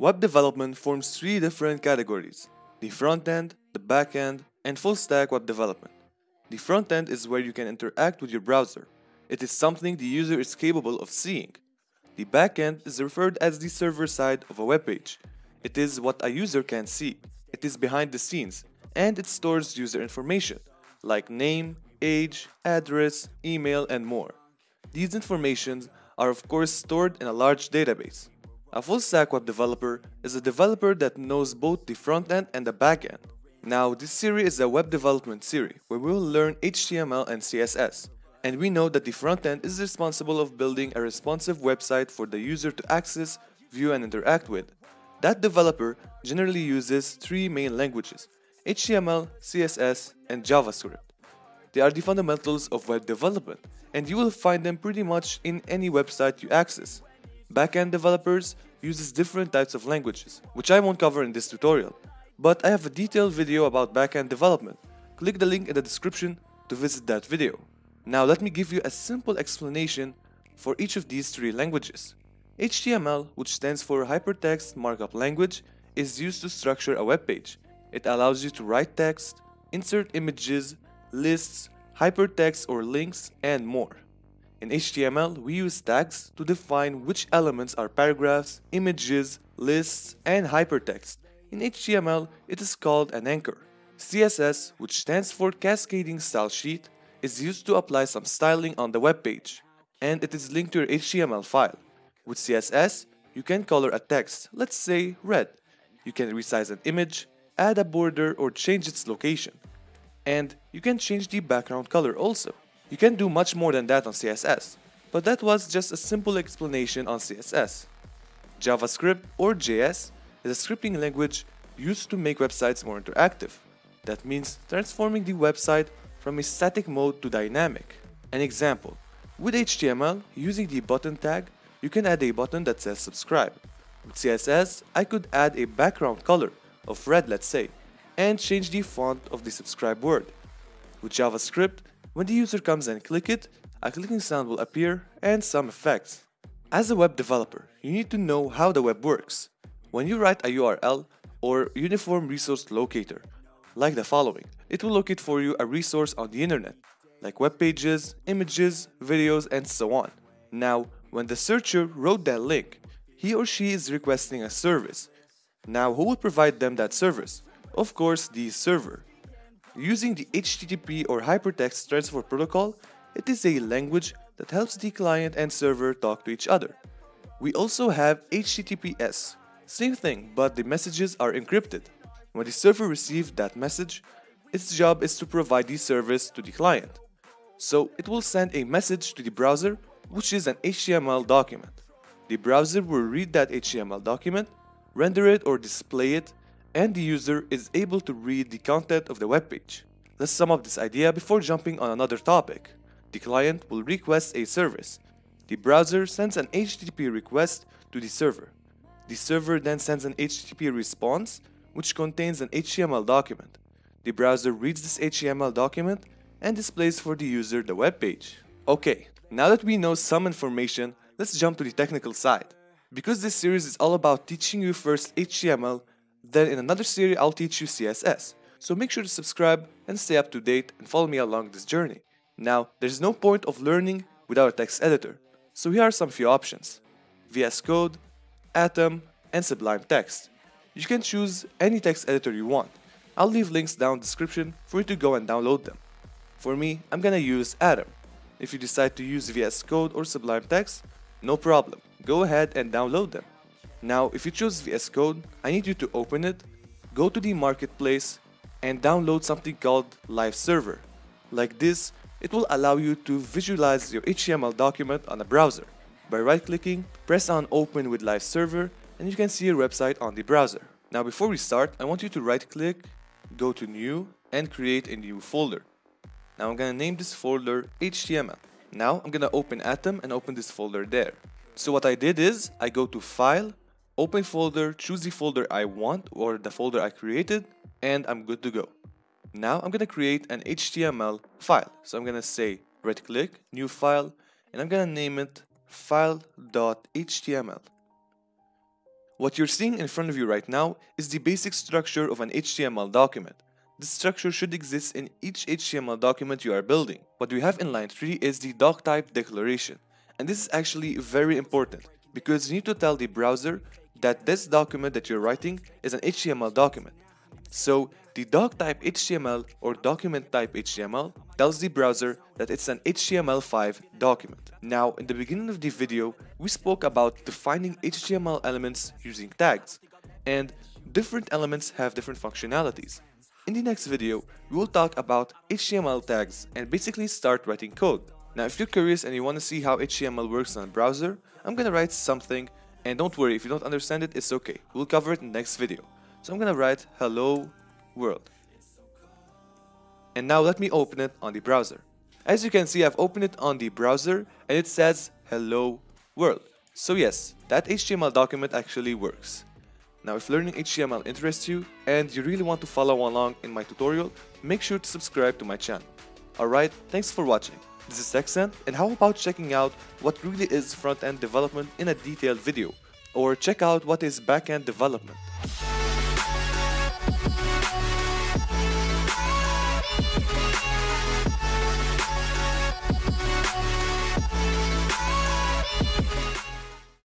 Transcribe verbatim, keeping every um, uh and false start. Web development forms three different categories: the front-end, the back-end, and full-stack web development. The front-end is where you can interact with your browser. It is something the user is capable of seeing. The back-end is referred as the server side of a web page. It is what a user can see. It is behind the scenes, and it stores user information, like name, age, address, email, and more. These informations are of course stored in a large database. A full-stack web developer is a developer that knows both the front-end and the back-end. Now, this series is a web development series where we will learn H T M L and C S S. And we know that the front-end is responsible of building a responsive website for the user to access, view, and interact with. That developer generally uses three main languages: H T M L, C S S, and JavaScript. They are the fundamentals of web development, and you will find them pretty much in any website you access. Backend developers uses different types of languages, which I won't cover in this tutorial, but I have a detailed video about backend development. Click the link in the description to visit that video. Now let me give you a simple explanation for each of these three languages. H T M L, which stands for Hypertext Markup Language, is used to structure a web page. It allows you to write text, insert images, lists, hypertext or links, and more. In H T M L, we use tags to define which elements are paragraphs, images, lists, and hypertext. In H T M L, it is called an anchor. C S S, which stands for Cascading Style Sheet, is used to apply some styling on the web page, and it is linked to your H T M L file. With C S S, you can color a text, let's say red. You can resize an image, add a border, or change its location. And you can change the background color also. You can do much more than that on C S S, but that was just a simple explanation on C S S. JavaScript or J S is a scripting language used to make websites more interactive. That means transforming the website from a static mode to dynamic. An example, with H T M L, using the button tag, you can add a button that says subscribe. With C S S, I could add a background color of red, let's say, and change the font of the subscribe word. With JavaScript, when the user comes and click it, a clicking sound will appear and some effects. As a web developer, you need to know how the web works. When you write a U R L or Uniform Resource Locator, like the following, it will locate for you a resource on the internet, like web pages, images, videos, and so on. Now, when the searcher wrote that link, he or she is requesting a service. Now, who will provide them that service? Of course, the server. Using the H T T P or Hypertext Transfer Protocol, it is a language that helps the client and server talk to each other. We also have H T T P S. Same thing, but the messages are encrypted. When the server receives that message, its job is to provide the service to the client. So it will send a message to the browser, which is an H T M L document. The browser will read that H T M L document, render it or display it, and the user is able to read the content of the web page. Let's sum up this idea before jumping on another topic. The client will request a service. The browser sends an H T T P request to the server. The server then sends an H T T P response, which contains an H T M L document. The browser reads this H T M L document and displays for the user the web page. Okay, now that we know some information, let's jump to the technical side. Because this series is all about teaching you first H T M L, then in another series I'll teach you C S S, so make sure to subscribe and stay up to date and follow me along this journey. Now, there's no point of learning without a text editor, so here are some few options: V S Code, Atom, and Sublime Text. You can choose any text editor you want. I'll leave links down in the description for you to go and download them. For me, I'm gonna use Atom. If you decide to use V S Code or Sublime Text, no problem, go ahead and download them. Now, if you choose V S Code, I need you to open it, go to the marketplace, and download something called Live Server. Like this, it will allow you to visualize your H T M L document on a browser. By right-clicking, press on Open with Live Server, and you can see your website on the browser. Now, before we start, I want you to right-click, go to New, and create a new folder. Now, I'm gonna name this folder H T M L. Now, I'm gonna open Atom and open this folder there. So what I did is, I go to File, Open Folder, choose the folder I want or the folder I created, and I'm good to go. Now I'm gonna create an H T M L file. So I'm gonna say right click, new file, and I'm gonna name it file dot H T M L. What you're seeing in front of you right now is the basic structure of an H T M L document. This structure should exist in each H T M L document you are building. What we have in line three is the doctype declaration. And this is actually very important because you need to tell the browser that this document that you're writing is an H T M L document. So the doctype H T M L or document type H T M L tells the browser that it's an H T M L five document. Now, in the beginning of the video, we spoke about defining H T M L elements using tags, and different elements have different functionalities. In the next video, we will talk about H T M L tags and basically start writing code. Now, if you're curious and you want to see how H T M L works on a browser, I'm gonna write something, and don't worry if you don't understand it, it's okay. We'll cover it in the next video. So I'm gonna write hello world. And now let me open it on the browser. As you can see, I've opened it on the browser and it says hello world. So yes, that H T M L document actually works. Now if learning H T M L interests you and you really want to follow along in my tutorial, make sure to subscribe to my channel. Alright, thanks for watching. This is Techsent, and how about checking out what really is front-end development in a detailed video, or check out what is back-end development.